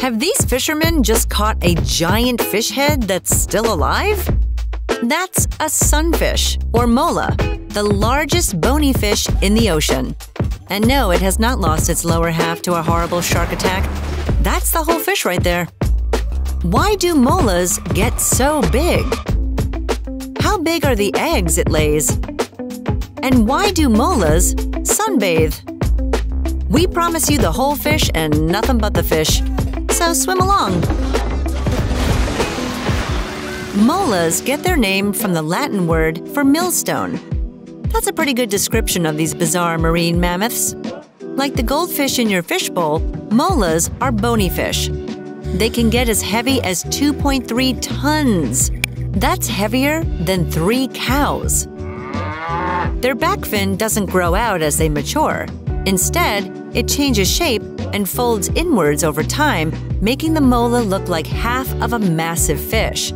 Have these fishermen just caught a giant fish head that's still alive? That's a sunfish, or mola, the largest bony fish in the ocean. And no, it has not lost its lower half to a horrible shark attack. That's the whole fish right there. Why do molas get so big? How big are the eggs it lays? And why do molas sunbathe? We promise you the whole fish and nothing but the fish. So swim along. Molas get their name from the Latin word for millstone. That's a pretty good description of these bizarre marine mammoths. Like the goldfish in your fishbowl, molas are bony fish. They can get as heavy as 2.3 tons. That's heavier than 3 cows. Their back fin doesn't grow out as they mature. Instead, it changes shape and folds inwards over time, making the mola look like half of a massive fish.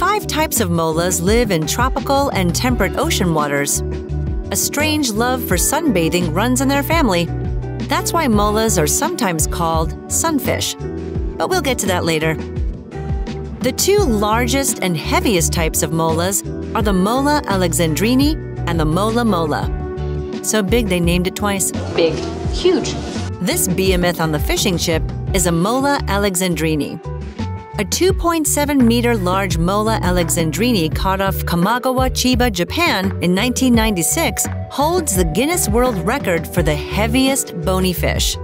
5 types of molas live in tropical and temperate ocean waters. A strange love for sunbathing runs in their family. That's why molas are sometimes called sunfish. But we'll get to that later. The 2 largest and heaviest types of molas are the Mola Alexandrini and the Mola Mola. So big they named it twice. Big, huge. This behemoth on the fishing ship is a Mola Alexandrini. A 2.7-meter large Mola Alexandrini caught off Kamagawa, Chiba, Japan in 1996 holds the Guinness World Record for the heaviest bony fish.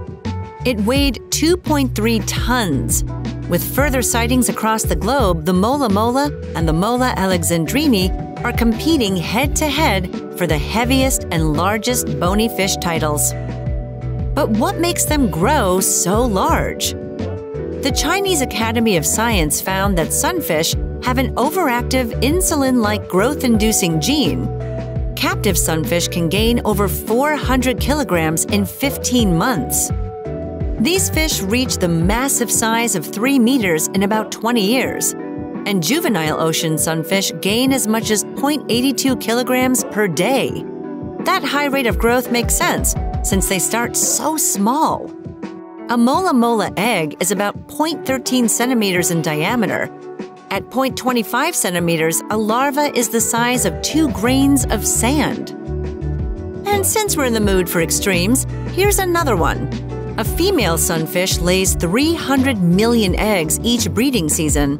It weighed 2.3 tons. With further sightings across the globe, the Mola Mola and the Mola Alexandrini are competing head-to-head for the heaviest and largest bony fish titles. But what makes them grow so large? The Chinese Academy of Science found that sunfish have an overactive insulin-like growth-inducing gene. Captive sunfish can gain over 400 kilograms in 15 months. These fish reach the massive size of 3 meters in about 20 years, and juvenile ocean sunfish gain as much as 0.82 kilograms per day. That high rate of growth makes sense, since they start so small. A Mola Mola egg is about 0.13 centimeters in diameter. At 0.25 centimeters, a larva is the size of 2 grains of sand. And since we're in the mood for extremes, here's another one. A female sunfish lays 300 million eggs each breeding season.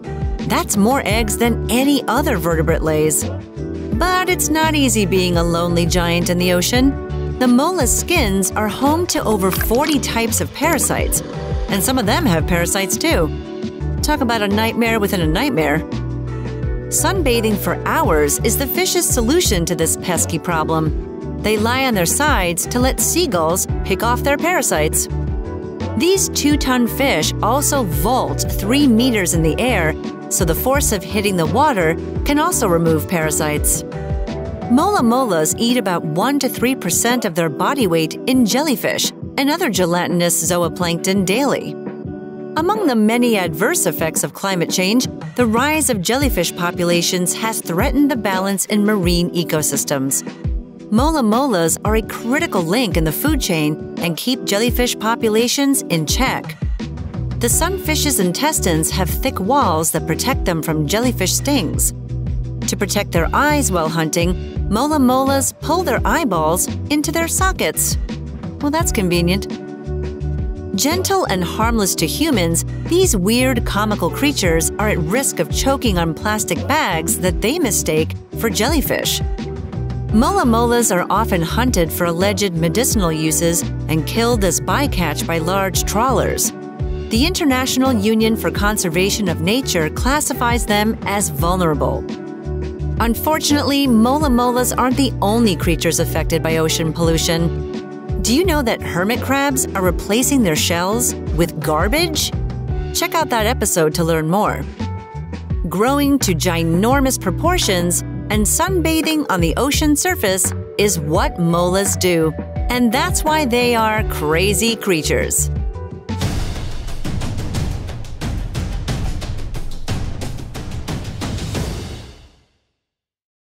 That's more eggs than any other vertebrate lays. But it's not easy being a lonely giant in the ocean. The mola's skins are home to over 40 types of parasites, and some of them have parasites too. Talk about a nightmare within a nightmare. Sunbathing for hours is the fish's solution to this pesky problem. They lie on their sides to let seagulls pick off their parasites. These 2-ton fish also vault 3 meters in the air, so the force of hitting the water can also remove parasites. Mola molas eat about 1 to 3% of their body weight in jellyfish and other gelatinous zooplankton daily. Among the many adverse effects of climate change, the rise of jellyfish populations has threatened the balance in marine ecosystems. Mola molas are a critical link in the food chain and keep jellyfish populations in check. The sunfish's intestines have thick walls that protect them from jellyfish stings. To protect their eyes while hunting, Mola molas pull their eyeballs into their sockets. Well, that's convenient. Gentle and harmless to humans, these weird comical creatures are at risk of choking on plastic bags that they mistake for jellyfish. Mola molas are often hunted for alleged medicinal uses and killed as bycatch by large trawlers. The International Union for Conservation of Nature classifies them as vulnerable. Unfortunately, Mola molas aren't the only creatures affected by ocean pollution. Do you know that hermit crabs are replacing their shells with garbage? Check out that episode to learn more. Growing to ginormous proportions and sunbathing on the ocean surface is what molas do, and that's why they are crazy creatures.